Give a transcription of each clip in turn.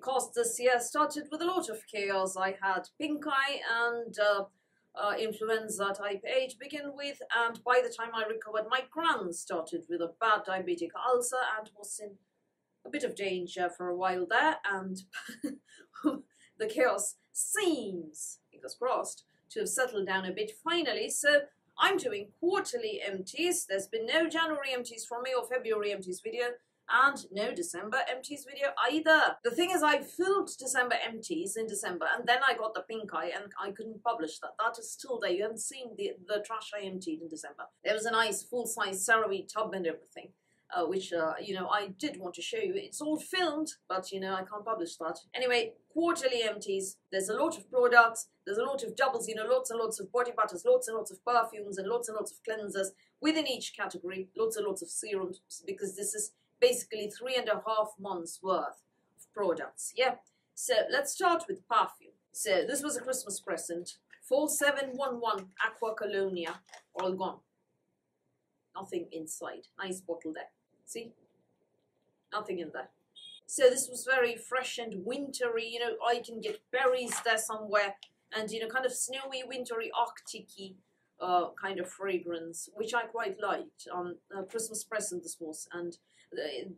because this year started with a lot of chaos. I had pink eye and influenza type A to begin with, and by the time I recovered, my gran started with a bad diabetic ulcer and was in a bit of danger for a while there, and the chaos seems, fingers crossed, to have settled down a bit finally. So I'm doing quarterly empties. There's been no January empties from me or February empties video, and no December empties video either. The thing is, I filled December empties in December, and then I got the pink eye and I couldn't publish that. That is still there. You haven't seen the trash I emptied in December. There was a nice full-size CeraVe tub and everything, which, you know, I did want to show you. It's all filmed, but, you know, I can't publish that. Anyway, quarterly empties. There's a lot of products. There's a lot of doubles, you know, lots and lots of body butters, lots and lots of perfumes, and lots of cleansers within each category. Lots and lots of serums, because this is basically 3.5 months worth of products. Yeah, so let's start with perfume. So this was a Christmas present. 4711 Aqua Colonia, all gone. Nothing inside. Nice bottle there. See? Nothing in there. So this was very fresh and wintry, you know, I can get berries there somewhere, and, you know, kind of snowy, wintry, arctic-y kind of fragrance, which I quite liked. A Christmas present this was, and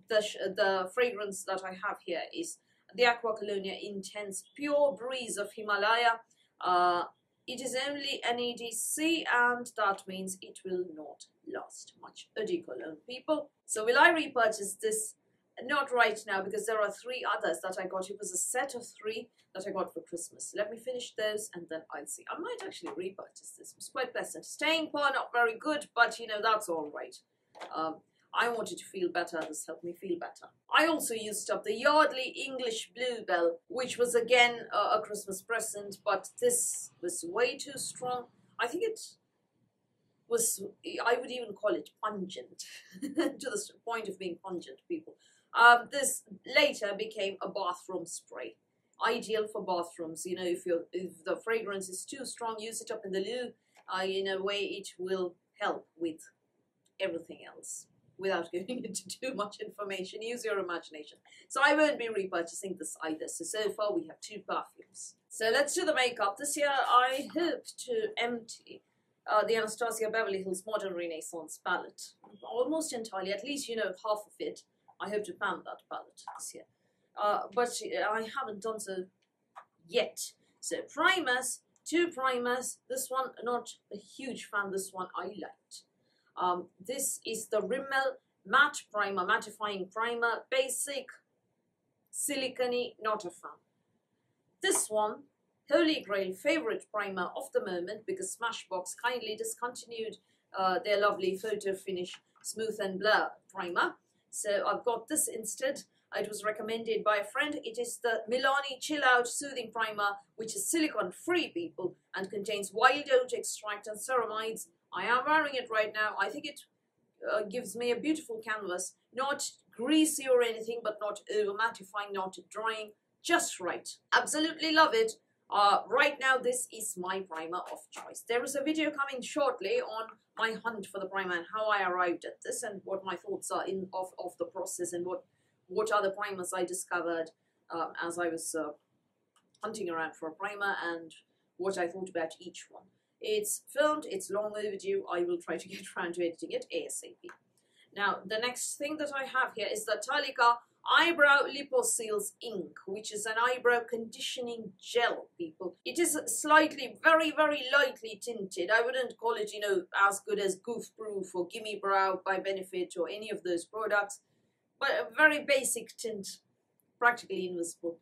the fragrance that I have here is the Aqua Colonia Intense Pure Breeze of Himalaya. It is only an EDC, and that means it will not last much. Eau de Cologne, people. So will I repurchase this? Not right now, because there are three others that I got. It was a set of three that I got for Christmas. Let me finish those and then I'll see. I might actually repurchase this. It was quite pleasant. Staying power, not very good, but, you know, that's all right. I wanted to feel better. This helped me feel better. I also used up the Yardley English Bluebell, which was again a Christmas present, but this was way too strong. I think it was, I would even call it pungent, to the point of being pungent, people. This later became a bathroom spray. Ideal for bathrooms, you know, if the fragrance is too strong, use it up in the loo. In a way, it will help with everything else. Without going into too much information, use your imagination. So I won't be repurchasing this either. So far we have two perfumes. So let's do the makeup. This year I hope to empty the Anastasia Beverly Hills Modern Renaissance palette. Almost entirely, at least, you know, half of it. I hope to pan that palette this year. But I haven't done so yet. So primers, two primers. This one, not a huge fan. This one I liked. This is the Rimmel Matte Primer, Mattifying Primer, basic, silicone, not a fan. This one, Holy Grail, favorite primer of the moment, because Smashbox kindly discontinued their lovely Photo Finish Smooth and Blur primer. So I've got this instead. It was recommended by a friend. It is the Milani Chill Out Soothing Primer, which is silicone free, people, and contains wild oat extract and ceramides. I am wearing it right now. I think it gives me a beautiful canvas, not greasy or anything, but not over mattifying, not drying, just right. Absolutely love it. Right now, this is my primer of choice. There is a video coming shortly on my hunt for the primer and how I arrived at this and what my thoughts are of the process and what other primers I discovered as I was hunting around for a primer and what I thought about each one. It's filmed, it's long overdue. I will try to get around to editing it ASAP. Now, the next thing that I have here is the Talika Eyebrow Lipo-Seals Ink, which is an eyebrow conditioning gel, people. It is slightly, very, very lightly tinted. I wouldn't call it, you know, as good as Goof Proof or Gimme Brow by Benefit or any of those products, but a very basic tint, practically invisible.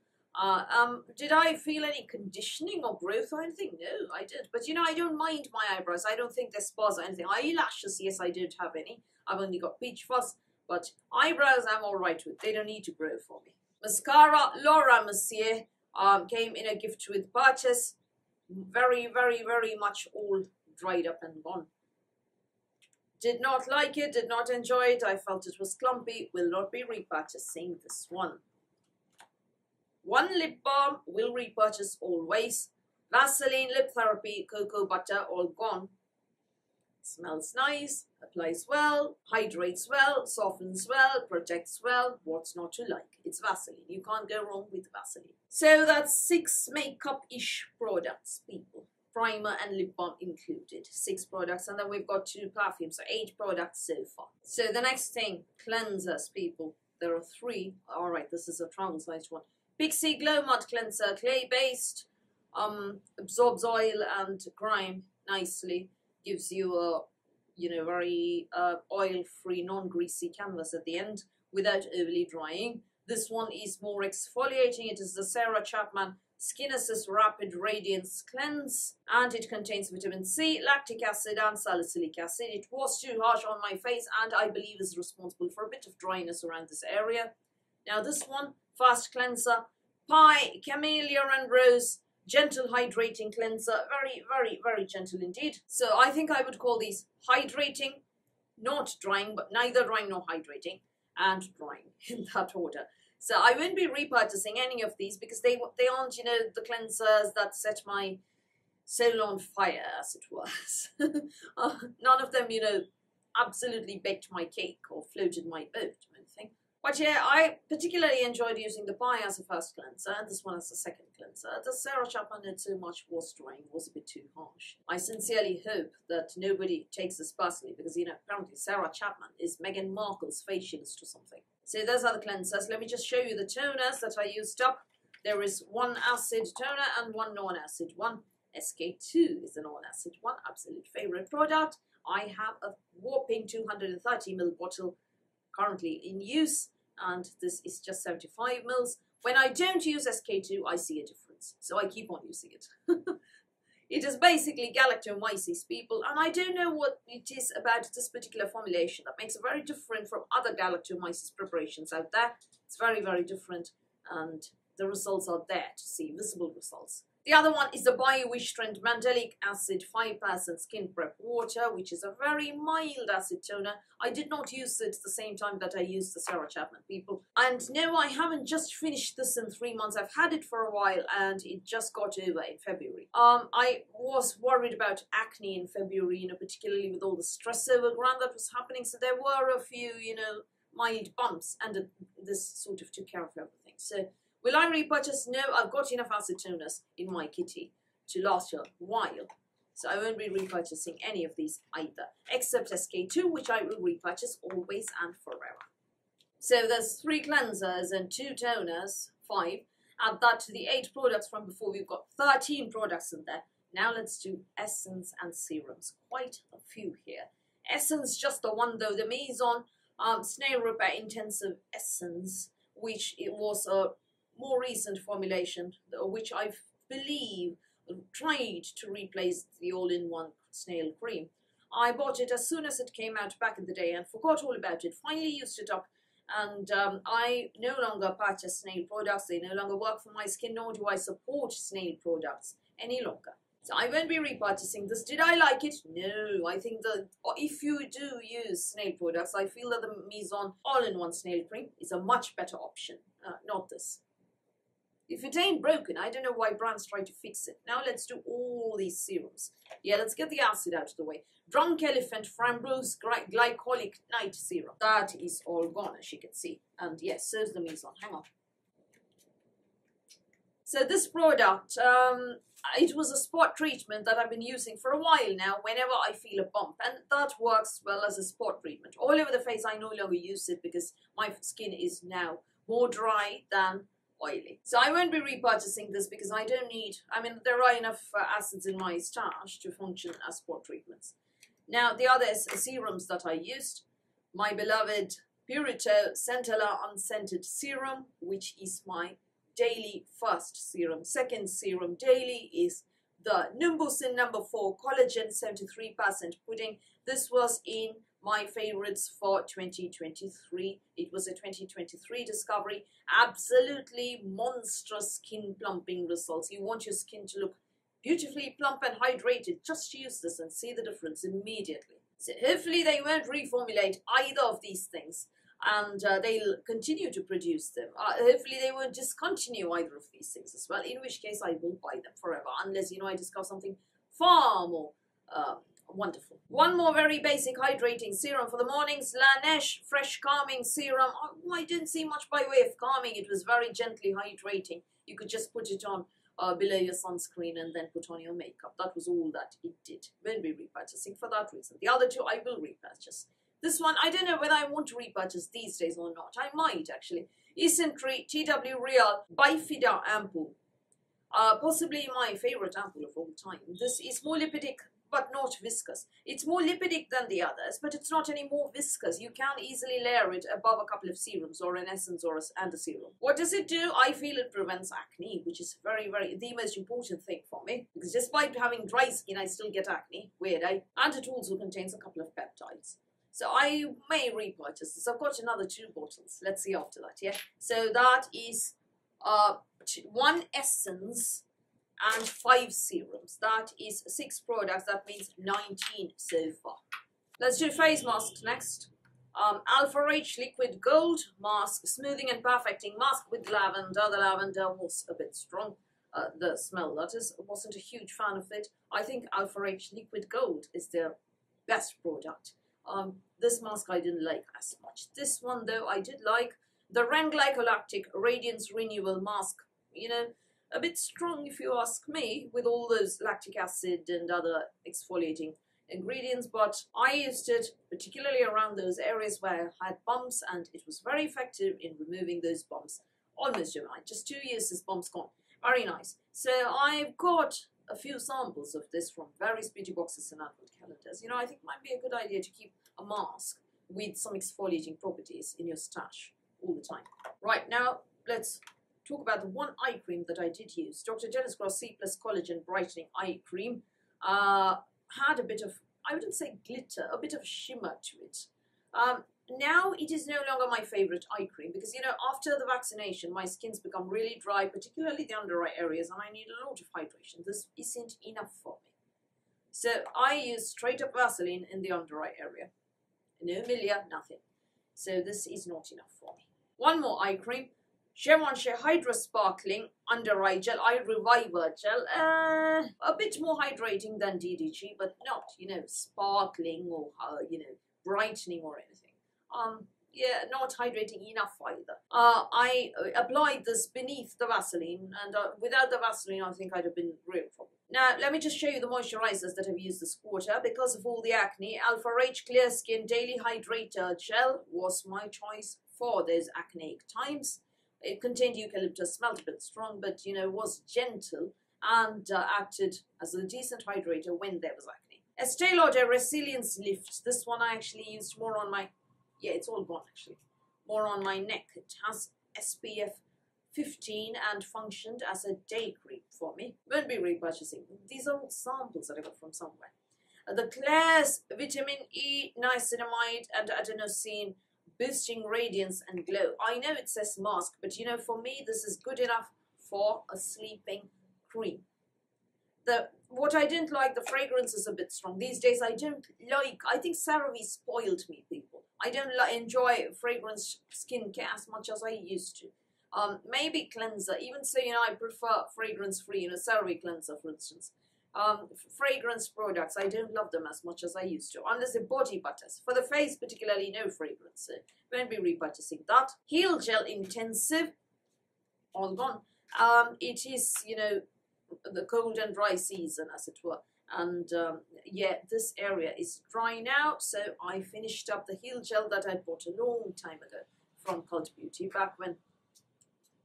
Did I feel any conditioning or growth or anything? No, I did. But, you know, I don't mind my eyebrows. I don't think they're sparse or anything. Eyelashes, yes, I don't have any. I've only got peach fuzz. But eyebrows I'm all right with. They don't need to grow for me. Mascara, Laura Mercier, came in a gift with purchase. Very, very, very much all dried up and gone. Did not like it. Did not enjoy it. I felt it was clumpy. Will not be repurchasing this one. One lip balm will repurchase always. Vaseline, Lip Therapy, Cocoa Butter, all gone. Smells nice, applies well, hydrates well, softens well, protects well. What's not to like? It's Vaseline. You can't go wrong with Vaseline. So that's 6 makeup-ish products, people. Primer and lip balm included. 6 products, and then we've got 2 perfumes, so 8 products so far. So the next thing, cleansers, people. There are 3. Alright, this is a travel-sized one. Pixi Glow Mud Cleanser, clay-based, absorbs oil and grime nicely. Gives you a, you know, very oil-free, non-greasy canvas at the end without overly drying. This one is more exfoliating. It is the Sarah Chapman Skinesis Rapid Radiance Cleanse, and it contains vitamin C, lactic acid and salicylic acid. It was too harsh on my face and I believe is responsible for a bit of dryness around this area. Now this one, fast cleanser, Pie, Camellia and Rose, gentle hydrating cleanser, very gentle indeed. So I think I would call these hydrating, not drying, but neither drying nor hydrating, and drying in that order. So I won't be repurchasing any of these because they aren't, you know, the cleansers that set my soul on fire, as it was. None of them, you know, absolutely baked my cake or floated my boat or anything. But yeah, I particularly enjoyed using the Pie as a first cleanser and this one as a second cleanser. The Sarah Chapman did so much was drying, was a bit too harsh. I sincerely hope that nobody takes this personally because, you know, apparently Sarah Chapman is Meghan Markle's facialist or something. So those are the cleansers. Let me just show you the toners that I used up. There is one acid toner and one non-acid one. SK-2 is the non-acid one, absolute favorite product. I have a whopping 230 ml bottle currently in use, and this is just 75 ml. When I don't use SK2, I see a difference, so I keep on using it. It is basically galactomyces, people, and I don't know what it is about this particular formulation that makes it very different from other galactomyces preparations out there. It's very different, and the results are there to see, visible results. The other one is the Bio-Wish Trend Mandelic Acid 5% Skin Prep Water, which is a very mild acid toner. I did not use it the same time that I used the Sarah Chapman, people. And no, I haven't just finished this in 3 months. I've had it for a while and it just got over in February. I was worried about acne in February, you know, particularly with all the stress overground that was happening. So there were a few, you know, mild bumps, and this sort of took care of everything. So will I repurchase? No, I've got enough acid toners in my kitty to last a while. So I won't be repurchasing any of these either, except SK2, which I will repurchase always and forever. So there's 3 cleansers and 2 toners, 5. Add that to the 8 products from before, we've got 13 products in there. Now let's do essence and serums. Quite a few here. Essence, just the one though, the Maison Snail Repair Intensive Essence, which it was a more recent formulation, which I believe tried to replace the all-in-one snail cream. I bought it as soon as it came out back in the day and forgot all about it, finally used it up, and I no longer purchase snail products. They no longer work for my skin, nor do I support snail products any longer. So I won't be repurchasing this. Did I like it? No. I think that if you do use snail products, I feel that the Mizon all-in-one snail cream is a much better option, not this. If it ain't broken, I don't know why brands try to fix it. Now let's do all these serums. Yeah, let's get the acid out of the way. Drunk Elephant Framboos Glycolic Night Serum. That is all gone, as you can see. And yes, serves the Mizon. Hang on. So this product, it was a spot treatment that I've been using for a while now whenever I feel a bump. And that works well as a spot treatment. All over the face, I no longer use it because my skin is now more dry than oily. So I won't be repurchasing this because I don't need, I mean, there are enough acids in my stash to function as spot treatments. Now the other serums that I used, my beloved Purito Centella Unscented Serum, which is my daily first serum. Second serum daily is the Numbuzin No. 4 Collagen 73% Pudding. This was in my favorites for 2023. It was a 2023 discovery. Absolutely monstrous skin plumping results. You want your skin to look beautifully plump and hydrated. Just use this and see the difference immediately. So hopefully they won't reformulate either of these things, and they'll continue to produce them. Hopefully they won't discontinue either of these things as well, in which case I will buy them forever, unless, you know, I discover something far more wonderful. One more very basic hydrating serum for the mornings, La Neche Fresh Calming Serum. Oh, I didn't see much by way of calming. It was very gently hydrating. You could just put it on below your sunscreen and then put on your makeup. That was all that it did. Won't be repurchasing for that reason. The other two I will repurchase. This one, I don't know whether I want to repurchase these days or not. I might, actually. Escentry TW Real Bifida Ampoule. Possibly my favorite ampoule of all time. This is more lipidic, but not viscous. It's more lipidic than the others, but it's not any more viscous. You can easily layer it above a couple of serums or an essence or a serum. What does it do? I feel it prevents acne, which is the most important thing for me. Because despite having dry skin, I still get acne. Weird, eh? And it also contains a couple of peptides. So I may repurchase this. I've got another 2 bottles. Let's see after that, yeah? So that is 1 essence and 5 serums. That is 6 products. That means 19 so far. Let's do face masks next. Alpha-H Liquid Gold Mask, Smoothing and Perfecting Mask with Lavender. The lavender was a bit strong. The smell, that is. I wasn't a huge fan of it. I think Alpha-H Liquid Gold is their best product. This mask I didn't like as much. This one, though, I did like. The Ren Glycolactic Radiance Renewal Mask, you know, a bit strong if you ask me, with all those lactic acid and other exfoliating ingredients, but I used it particularly around those areas where I had bumps, and it was very effective in removing those bumps. Almost overnight, just 2 years this bump's gone. Very nice. So I've got a few samples of this from various beauty boxes and advent calendars. You know, I think it might be a good idea to keep a mask with some exfoliating properties in your stash all the time. Right, now let's talk about the one eye cream that I did use. Dr. Dennis Gross C+ Collagen Brightening Eye Cream had a bit of, I wouldn't say glitter, a bit of shimmer to it. Now it is no longer my favorite eye cream because, you know, after the vaccination, my skin's become really dry, particularly the under eye areas, and I need a lot of hydration. This isn't enough for me. So I use straight up Vaseline in the under eye area. No milia, nothing. So this is not enough for me. One more eye cream, Gemonche Hydra Sparkling Under Eye Gel, Eye Reviver Gel. A bit more hydrating than DDG, but not, you know, sparkling or, you know, brightening or anything. Yeah, not hydrating enough either. I applied this beneath the Vaseline, and without the Vaseline, I think I'd have been real problem. Now, let me just show you the moisturizers that I've used this quarter. Because of all the acne, Alpha H Clear Skin Daily Hydrator Gel was my choice for those acneic times. It contained eucalyptus, smelled a bit strong, but, you know, was gentle and acted as a decent hydrator when there was acne. Estee Lauder Resilience Lift. This one I actually used more on my... Yeah, it's all gone, actually. More on my neck. It has SPF 15 and functioned as a day cream for me. Won't be repurchasing. These are all samples that I got from somewhere. The Claire's Vitamin E, Niacinamide and Adenosine, Boosting Radiance and Glow. I know it says mask, but you know, for me, this is good enough for a sleeping cream. What I didn't like, the fragrance is a bit strong. These days, I don't like, I think CeraVe spoiled me, people. I don't enjoy fragrance skincare as much as I used to. Maybe cleanser, even so, you know, I prefer fragrance-free, you know, CeraVe cleanser, for instance. Fragrance products, I don't love them as much as I used to, unless they're body butters. For the face, particularly, no fragrance, so won't be repurchasing that. Heal Gel Intensive, all gone. It is, you know, the cold and dry season, as it were. And yeah, this area is dry now, so I finished up the Heal Gel that I bought a long time ago from Cult Beauty, back when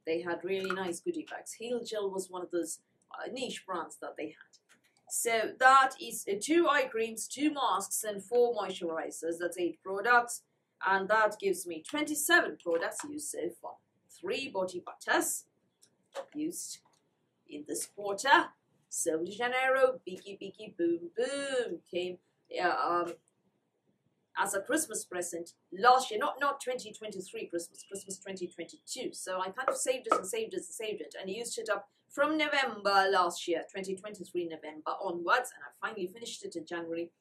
they had really nice goodie bags. Heal Gel was one of those niche brands that they had. So that is 2 eye creams, 2 masks and 4 moisturizers. That's 8 products, and that gives me 27 products used so far. 3 body butters used in this quarter. Sol de Janeiro Biggie Biggie Boom Boom came as a Christmas present last year, not 2023 Christmas 2022. So I kind of saved it and saved it and saved it and used it up from November last year, 2023 November onwards, and I finally finished it in January.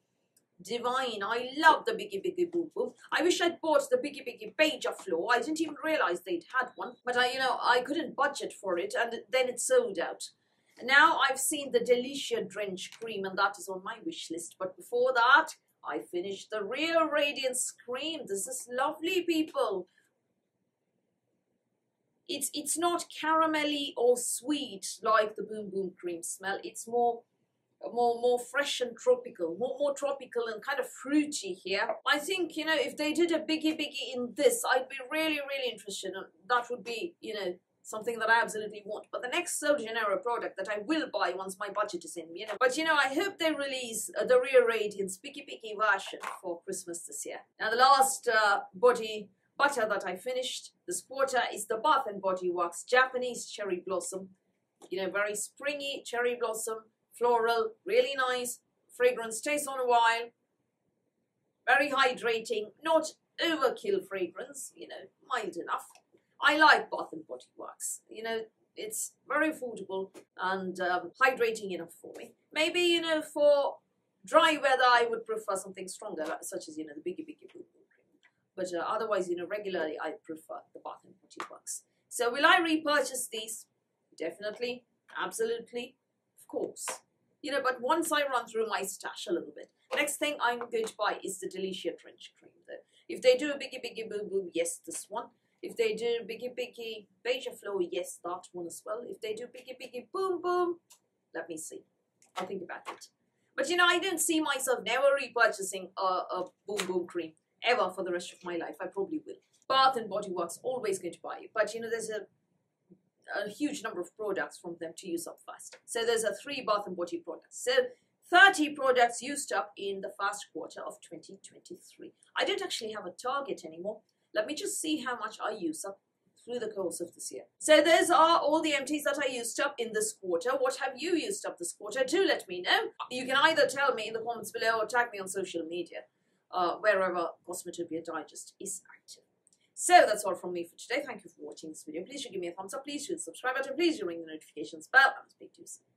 Divine. I love the Biggie Biggie Boom Boom. I wish I'd bought the Biggie Biggie Beija Floor. I didn't even realize they'd had one, but I, you know, I couldn't budget for it, and then it sold out. Now I've seen the Delícia Drench Cream, and that is on my wish list. But before that, I finished the Real Radiance Cream. This is lovely, people. It's not caramelly or sweet like the Boom Boom Cream smell. It's more fresh and tropical, more tropical and kind of fruity here. I think, you know, if they did a biggie in this, I'd be really interested, and that would be, you know, something that I absolutely want. But the next Sol de Janeiro product that I will buy once my budget is in, you know. But, you know, I hope they release the Real Radiance biggie version for Christmas this year. Now, the last body butter that I finished this quarter is the Bath & Body Works Japanese Cherry Blossom. You know, very springy cherry blossom, floral, really nice. Fragrance stays on a while. Very hydrating, not overkill fragrance, you know, mild enough. I like Bath & Body Works, you know, it's very affordable and hydrating enough for me. Maybe, you know, for dry weather, I would prefer something stronger, such as, you know, the biggie Boom Boom Cream. But otherwise, you know, regularly, I prefer the Bath & Body Works. So will I repurchase these? Definitely, absolutely, of course. You know, but once I run through my stash a little bit. Next thing I'm going to buy is the Delícia Drench Cream. If they do a biggie Boom Boom, yes, this one. If they do biggie Beija Flor, yes, that one as well. If they do biggie Boom Boom, let me see. I'll think about it. But, you know, I don't see myself never repurchasing a Boom Boom cream ever for the rest of my life. I probably will. Bath & Body Works, always going to buy it. But, you know, there's a huge number of products from them to use up first. So there's a 3 Bath & Body products. So 30 products used up in the first quarter of 2023. I don't actually have a target anymore. Let me just see how much I use up through the course of this year. So those are all the empties that I used up in this quarter. What have you used up this quarter? Do let me know. You can either tell me in the comments below or tag me on social media, wherever Cosmetopia Digest is active. So that's all from me for today. Thank you for watching this video. Please do give me a thumbs up. Please do hit the subscribe button. Please do ring the notifications bell. I'll speak to you soon.